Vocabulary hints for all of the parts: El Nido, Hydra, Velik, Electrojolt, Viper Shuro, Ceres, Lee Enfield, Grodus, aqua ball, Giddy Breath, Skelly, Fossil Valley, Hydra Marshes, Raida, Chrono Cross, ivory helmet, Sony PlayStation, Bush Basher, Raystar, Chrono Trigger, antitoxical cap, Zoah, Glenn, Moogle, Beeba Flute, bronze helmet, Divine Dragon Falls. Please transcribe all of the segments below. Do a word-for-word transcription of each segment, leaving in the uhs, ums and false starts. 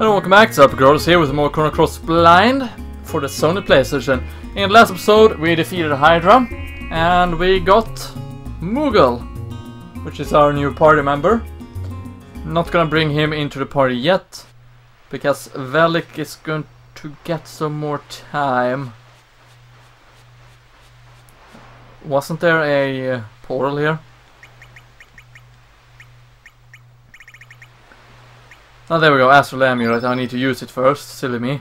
Hello, welcome back. It's L P Grodus here with more Chrono Cross blind for the Sony PlayStation. In the last episode, we defeated Hydra, and we got Moogle, which is our new party member. Not gonna bring him into the party yet, because Velik is going to get some more time. Wasn't there a uh, portal here? Oh, there we go, Astral Amulet. I need to use it first, silly me.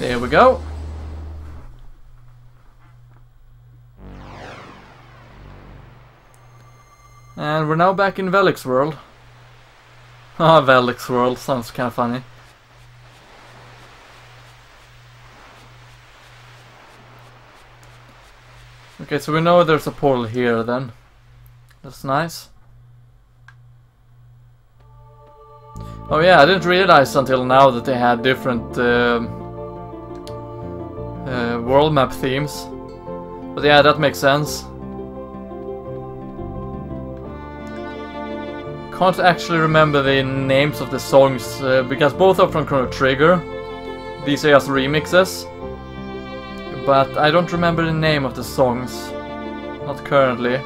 There we go. And we're now back in Velik's world. Ah, oh, Velik's world sounds kind of funny. Okay, so we know there's a portal here then. That's nice. Oh yeah, I didn't realize until now that they had different uh, uh, world map themes. But yeah, that makes sense. I can't actually remember the names of the songs uh, because both are from Chrono Trigger. These are just remixes, but I don't remember the name of the songs, not currently.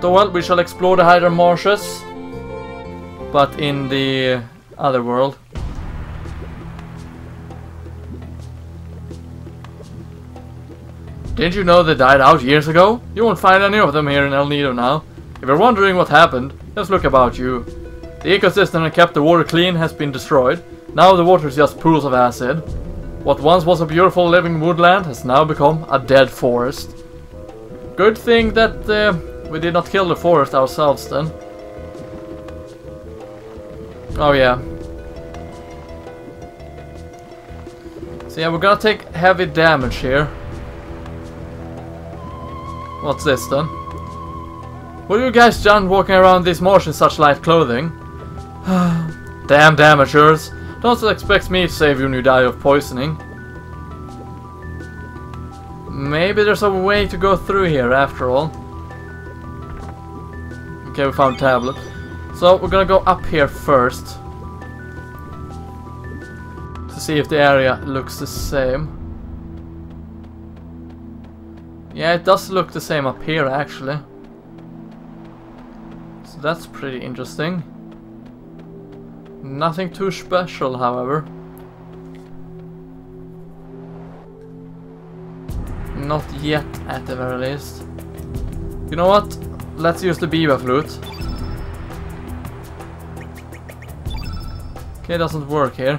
But oh well, we shall explore the Hydra Marshes, but in the other world. Didn't you know they died out years ago? You won't find any of them here in El Nido now. If you're wondering what happened, just look about you. The ecosystem that kept the water clean has been destroyed. Now the water is just pools of acid. What once was a beautiful living woodland has now become a dead forest. Good thing that uh, we did not kill the forest ourselves then. Oh yeah. So yeah, we're gonna take heavy damage here. What's this then? What are you guys done walking around these marsh in such light clothing? Damn amateurs! Don't expect me to save you when you die of poisoning. Maybe there's a way to go through here after all. Okay, we found a tablet. So we're gonna go up here first. To see if the area looks the same. Yeah, it does look the same up here actually. That's pretty interesting. Nothing too special, however. Not yet, at the very least. You know what? Let's use the Beeba Flute. Okay, it doesn't work here.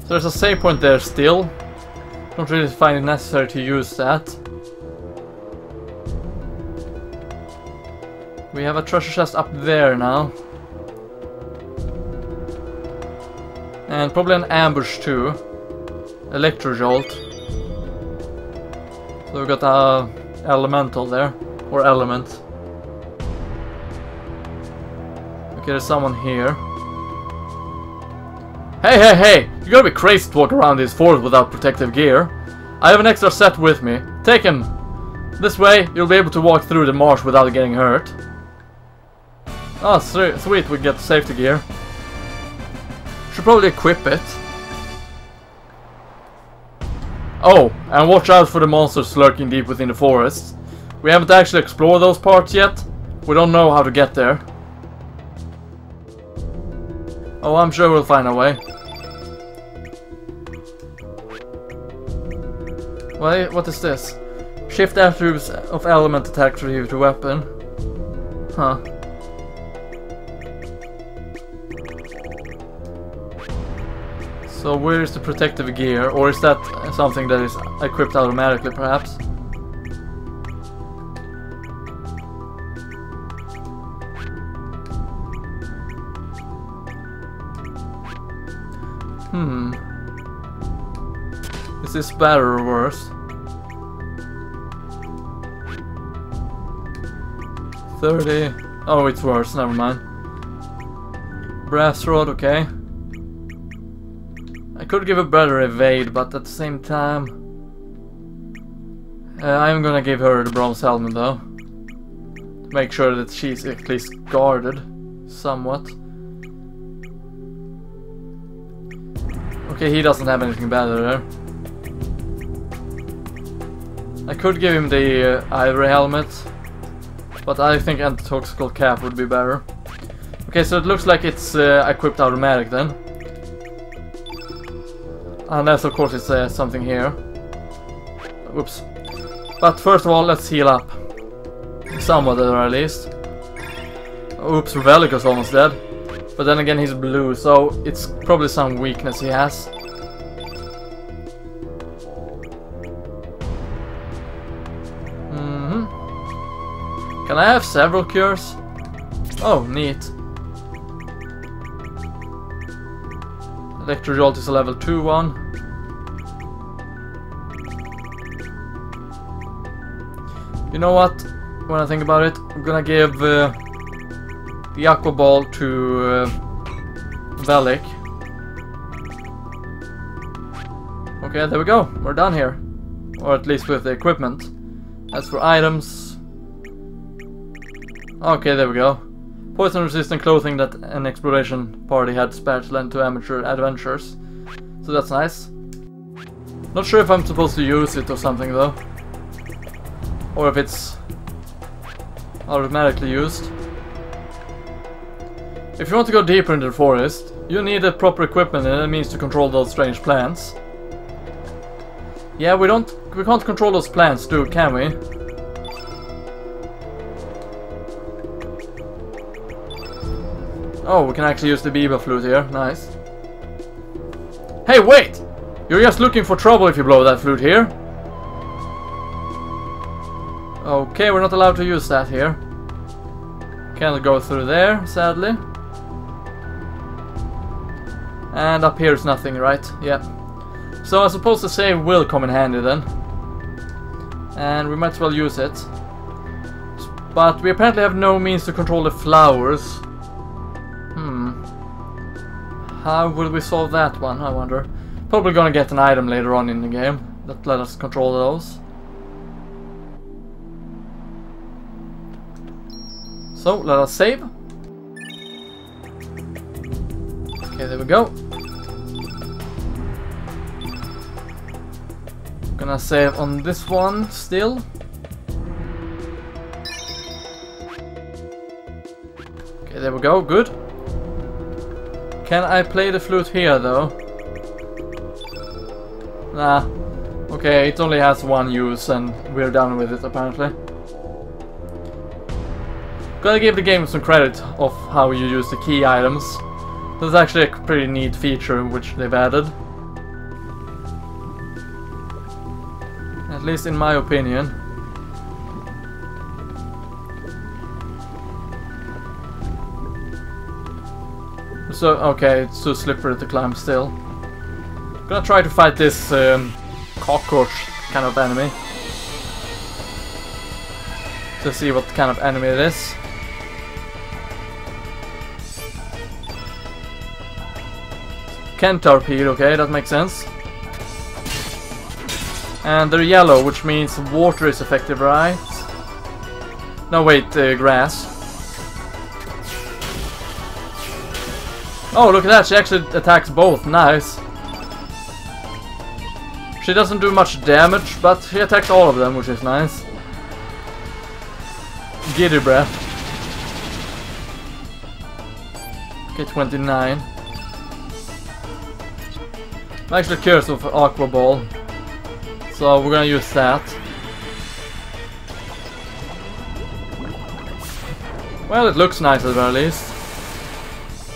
So there's a save point there still. Don't really find it necessary to use that. We have a treasure chest up there now. And probably an ambush too. Electrojolt. So we've got a elemental there. Or element. Okay, there's someone here. Hey, hey, hey! You gotta be crazy to walk around these forests without protective gear. I have an extra set with me. Take him! This way, you'll be able to walk through the marsh without getting hurt. Oh, sweet, we get safety gear. Should probably equip it. Oh, and watch out for the monsters lurking deep within the forest. We haven't actually explored those parts yet. We don't know how to get there. Oh, I'm sure we'll find a way. Wait, what is this? Shift attributes of element attack to your weapon. Huh. So where is the protective gear, or is that something that is equipped automatically perhaps? Hmm. Is this better or worse? thirty. Oh, it's worse, never mind. Brass rod, okay. I could give a better evade, but at the same time... Uh, I'm gonna give her the bronze helmet though. To make sure that she's at least guarded somewhat. Okay, he doesn't have anything better there. I could give him the uh, ivory helmet, but I think antitoxical cap would be better. Okay, so it looks like it's uh, equipped automatic then. Unless of course it's uh, something here. Oops. But first of all, let's heal up. Somewhat at least. Oops, Velik is almost dead. But then again, he's blue, so it's probably some weakness he has. Mm-hmm. Can I have several cures? Oh, neat. Electrojolt is a level two one. You know what? When I think about it, I'm gonna give uh, the aqua ball to uh, Velik. Okay, there we go. We're done here, or at least with the equipment. As for items, okay, there we go. Poison resistant clothing that an exploration party had spared lent to amateur adventures. So that's nice. Not sure if I'm supposed to use it or something though. Or if it's automatically used. If you want to go deeper into the forest, you need a proper equipment and a means to control those strange plants. Yeah, we don't we can't control those plants too, can we? Oh, we can actually use the Beeba Flute here, nice. Hey, wait! You're just looking for trouble if you blow that flute here. Okay, we're not allowed to use that here. Can't go through there, sadly. And up here is nothing, right? Yep. So I suppose the save will come in handy then. And we might as well use it. But we apparently have no means to control the flowers. How will we solve that one, I wonder? Probably gonna get an item later on in the game that let us control those. So, let us save. Okay, there we go. Gonna save on this one still. Okay, there we go, good. Can I play the flute here though? Nah. Okay, it only has one use and we're done with it apparently. Gotta give the game some credit of how you use the key items. That's actually a pretty neat feature which they've added. At least in my opinion. So, okay, it's too slippery to climb still. I'm gonna try to fight this um, cockroach kind of enemy. To see what kind of enemy it is. Centaurpede, okay, that makes sense. And they're yellow, which means water is effective, right? No, wait, uh, grass. Oh, look at that, she actually attacks both, nice. She doesn't do much damage, but she attacks all of them, which is nice. Giddy Breath. Okay, twenty-nine. I'm actually curious of aqua ball, so we're gonna use that. Well, it looks nice at the very least.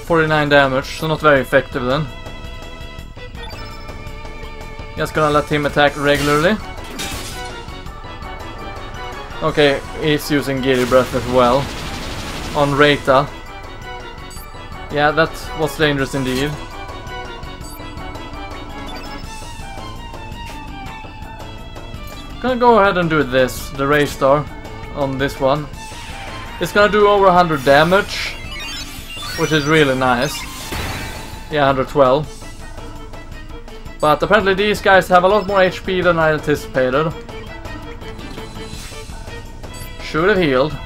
forty-nine damage, so not very effective then. Just gonna let him attack regularly. Okay, he's using Giddy Breath as well. On Rayta. Yeah, that was dangerous indeed. Gonna go ahead and do this, the Raystar, on this one. It's gonna do over one hundred damage. which is really nice. Yeah, one hundred twelve. But apparently these guys have a lot more H P than I anticipated. Should have healed.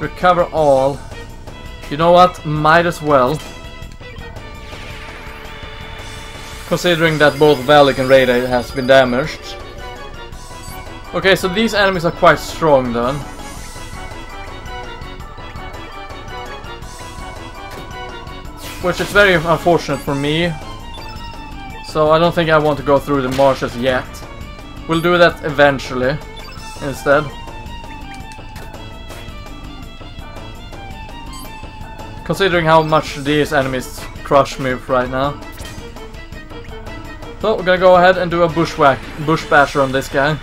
Recover all. You know what? Might as well. Considering that both Velik and Raida has been damaged. Okay, so these enemies are quite strong then. Which is very unfortunate for me. So I don't think I want to go through the marshes yet. We'll do that eventually instead. Considering how much these enemies crush me right now. So we're gonna go ahead and do a bushwhack, bush basher on this guy.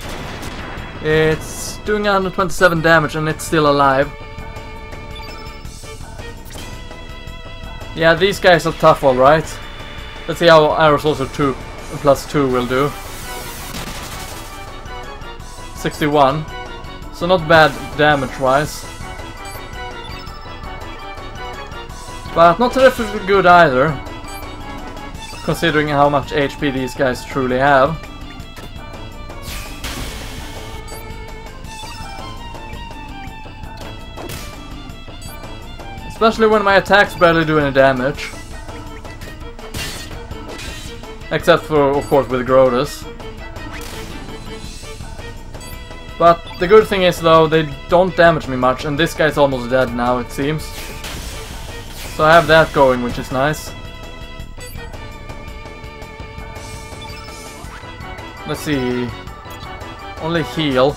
It's doing one hundred twenty-seven damage and it's still alive. Yeah, these guys are tough, all right. Let's see how Arrow Sorcerer two plus two will do. sixty-one. So not bad damage-wise. But not terrifically good either. Considering how much H P these guys truly have. Especially when my attacks barely do any damage. Except for, of course, with Grodus. But the good thing is, though, they don't damage me much, and this guy's almost dead now, it seems. So I have that going, which is nice. Let's see. Only heal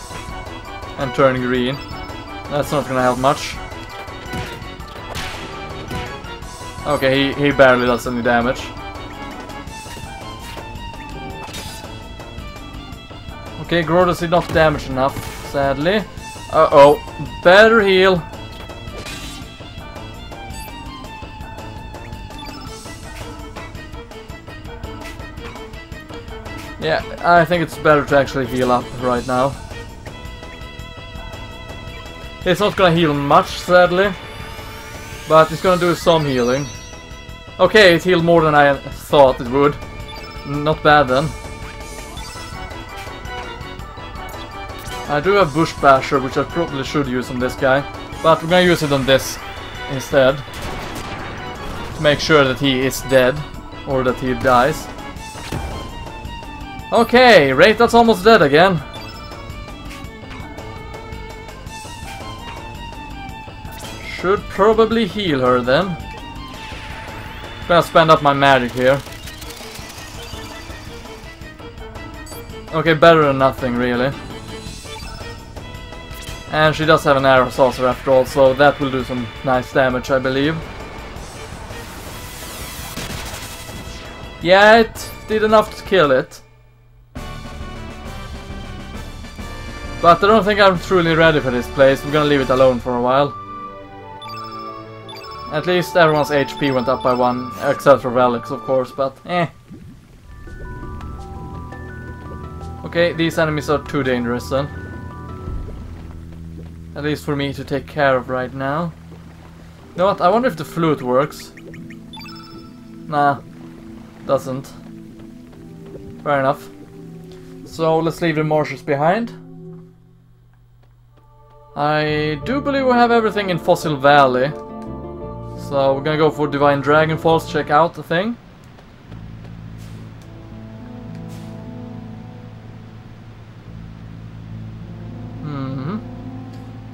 and turn green. That's not gonna help much. Okay, he, he barely does any damage. Okay, Grodus did not damage enough, sadly. Uh-oh, better heal. Yeah, I think it's better to actually heal up right now. It's not gonna heal much, sadly. But it's gonna do some healing. Okay, it healed more than I thought it would. Not bad then. I do have Bush Basher, which I probably should use on this guy. But we're gonna use it on this instead. To make sure that he is dead. Or that he dies. Okay, Raid, that's almost dead again. Should probably heal her then. Gonna spend up my magic here. Okay, better than nothing really. And she does have an Arrow Sorcerer after all, so that will do some nice damage, I believe. Yeah, it did enough to kill it. But I don't think I'm truly ready for this place. We're gonna leave it alone for a while. At least everyone's H P went up by one, except for Velik's, of course, but eh. Okay, these enemies are too dangerous then. At least for me to take care of right now. You know what, I wonder if the flute works. Nah, doesn't. Fair enough. So, let's leave the marshes behind. I do believe we have everything in Fossil Valley. So we're gonna go for Divine Dragon Falls, check out the thing. Mm-hmm.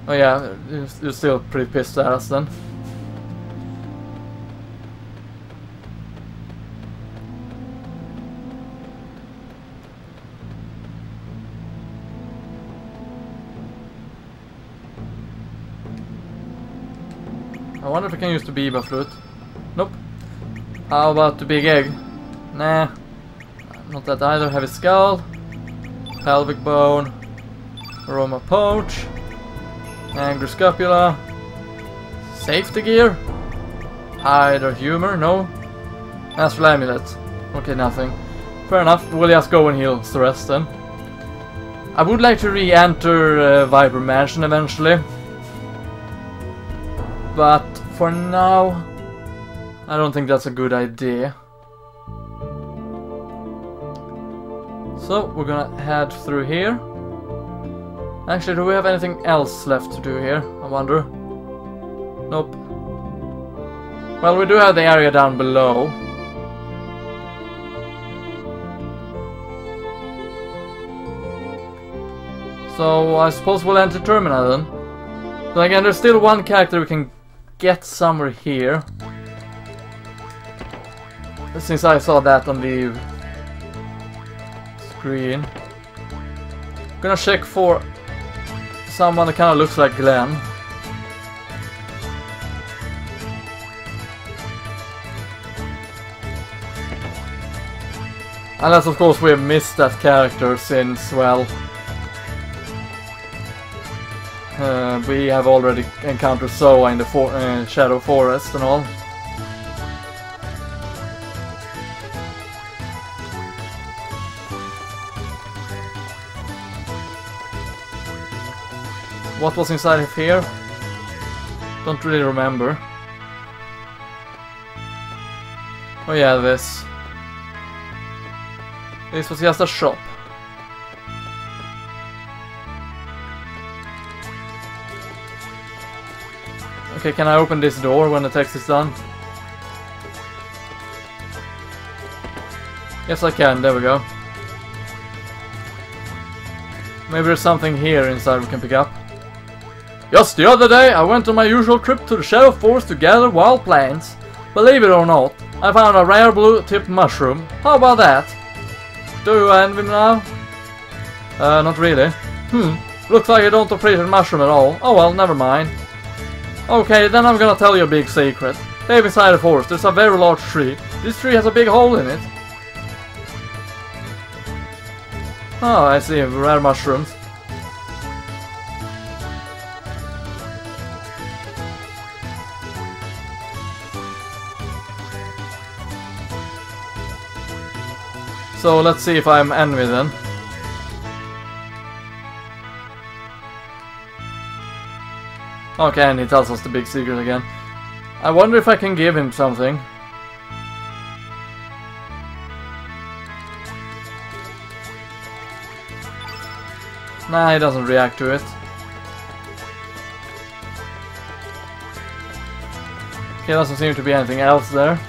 Oh yeah, you're still pretty pissed at us then. I wonder if I can use the Beeba Flute. Nope. How about the big egg? Nah. Not that either. Heavy skull. Pelvic bone. Aroma pouch. Angry scapula. Safety gear. Either humor. No. Astral amulet. Okay, nothing. Fair enough. We'll just go and heal the rest then. I would like to re-enter uh, Viper Mansion eventually. But for now, I don't think that's a good idea. So we're gonna head through here. Actually, do we have anything else left to do here? I wonder. Nope. Well, we do have the area down below. So I suppose we'll enter Termina then. But again, there's still one character we can get somewhere here. Since I saw that on the screen. I'm gonna check for someone that kinda looks like Glenn. Unless of course we missed that character since, well, Uh, we have already encountered Zoah in the for uh, Shadow Forest and all. What was inside of here? Don't really remember. Oh yeah, this. This was just a shop. Okay, can I open this door when the text is done? Yes, I can. There we go. Maybe there's something here inside we can pick up. Just the other day, I went on my usual trip to the Shadow Forest to gather wild plants. Believe it or not, I found a rare blue-tipped mushroom. How about that? Do you envy me now? Uh, not really. Hmm. Looks like you don't appreciate mushroom at all. Oh well, never mind. Okay, then I'm gonna tell you a big secret. Deep inside the forest, there's a very large tree. This tree has a big hole in it. Oh, I see, rare mushrooms. So, let's see if I'm envy then. Okay, and he tells us the big secret again. I wonder if I can give him something. Nah, he doesn't react to it. Okay, doesn't seem to be anything else there.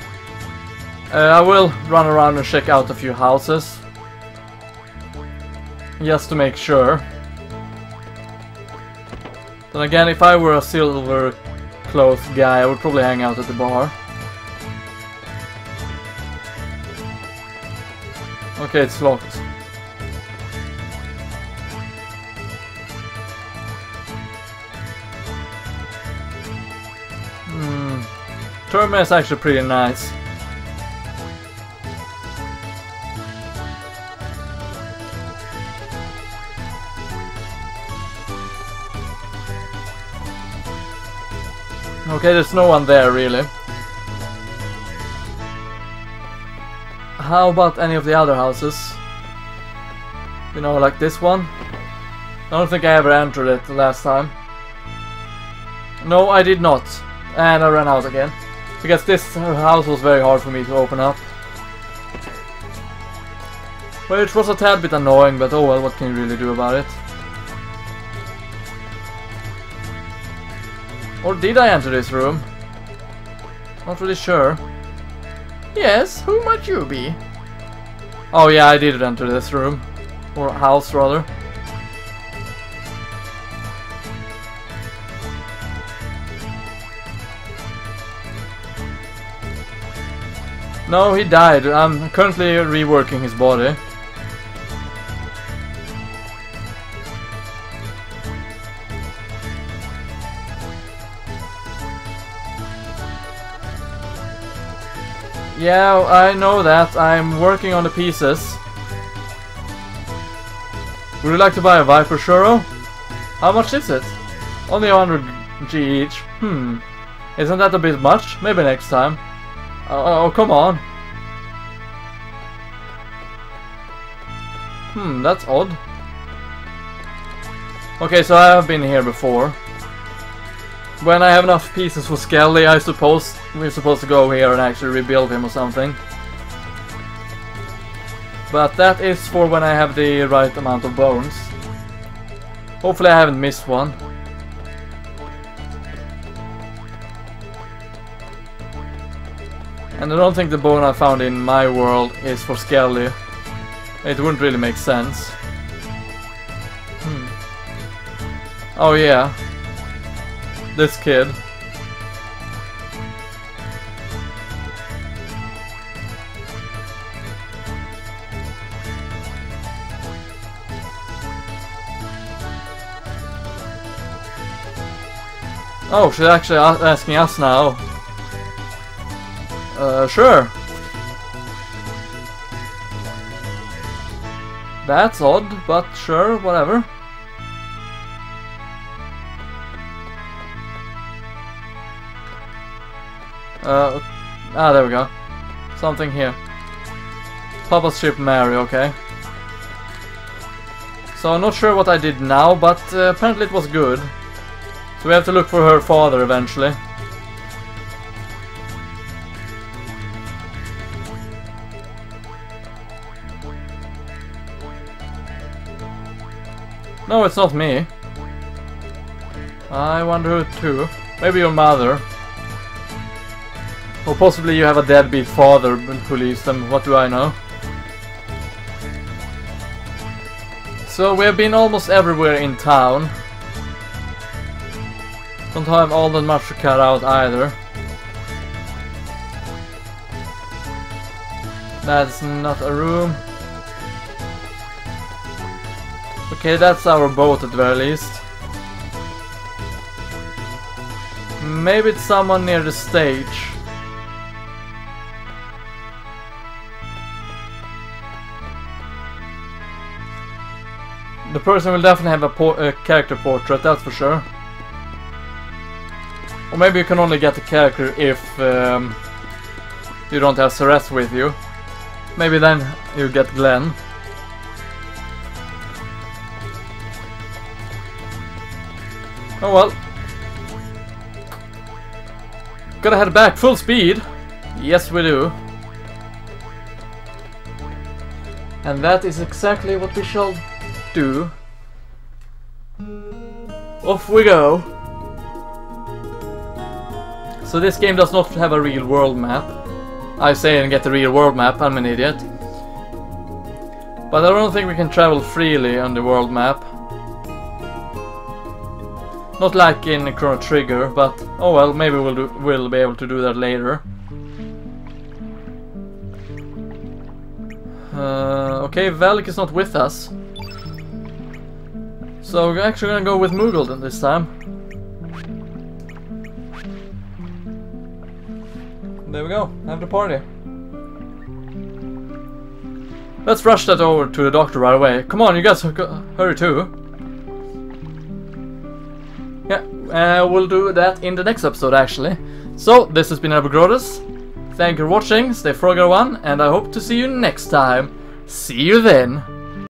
Uh, I will run around and check out a few houses. Just to make sure. Then again, if I were a silver cloth guy, I would probably hang out at the bar. Okay, it's locked. Hmm. Termina is actually pretty nice. Okay, there's no one there, really. How about any of the other houses? You know, like this one? I don't think I ever entered it the last time. No, I did not. And I ran out again. Because this house was very hard for me to open up. Which was a tad bit annoying, but oh well, what can you really do about it? Or did I enter this room? Not really sure. Yes, who might you be? Oh yeah, I did enter this room. Or house, rather. No, he died. I'm currently reworking his body. Yeah, I know that. I'm working on the pieces. Would you like to buy a Viper Shuro? How much is it? Only one hundred G each. Hmm. Isn't that a bit much? Maybe next time. Oh, oh, come on. Hmm, that's odd. Okay, so I have been here before. When I have enough pieces for Skelly, I suppose we're supposed to go here and actually rebuild him or something. But that is for when I have the right amount of bones. Hopefully I haven't missed one. And I don't think the bone I found in my world is for Skelly. It wouldn't really make sense. Hmm. Oh yeah. This kid. Oh, she's actually asking us now. Uh, sure. That's odd, but sure, whatever. Uh, ah, there we go. Something here. Papa's ship Mary, okay. So I'm not sure what I did now, but uh, apparently it was good. So we have to look for her father eventually. No, it's not me. I wonder who too. Maybe your mother. Or possibly you have a deadbeat father who leaves them, what do I know? So we have been almost everywhere in town. Don't have all that much to cut out either. That's not a room. Okay, that's our boat at the very least. Maybe it's someone near the stage. The person will definitely have a, por a character portrait, that's for sure. Or maybe you can only get the character if um, you don't have Ceres with you. Maybe then you get Glenn. Oh well. Gotta head back full speed. Yes we do. And that is exactly what we shall do. Do. Off we go. So this game does not have a real world map. I say and get the real world map, I'm an idiot. But I don't think we can travel freely on the world map. Not like in Chrono Trigger, but oh well, maybe we'll, do, we'll be able to do that later. Uh, okay, Velik is not with us. So we're actually gonna go with Moogle then this time. There we go, have the party. Let's rush that over to the doctor right away. Come on, you guys hurry too. Yeah, uh, we'll do that in the next episode actually. So, this has been LPGrodus. Thank you for watching, stay frogger one, and I hope to see you next time. See you then!